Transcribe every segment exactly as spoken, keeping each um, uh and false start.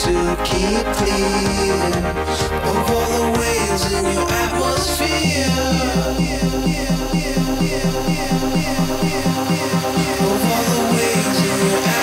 To keep clear of all the waves in your atmosphere, of all the waves in your atmosphere, of all the waves in your atmosphere.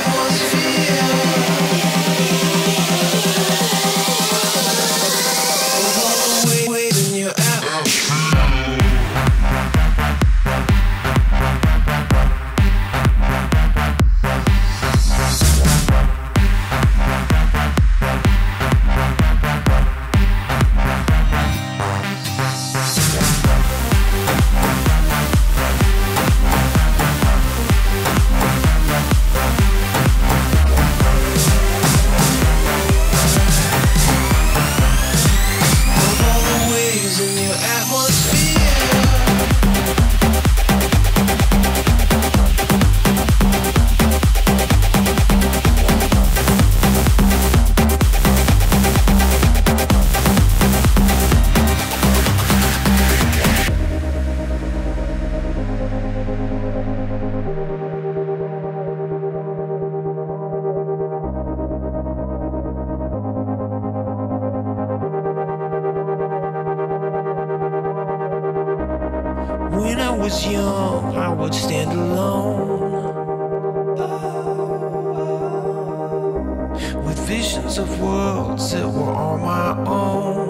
When I was young, I would stand alone with visions of worlds that were all my own.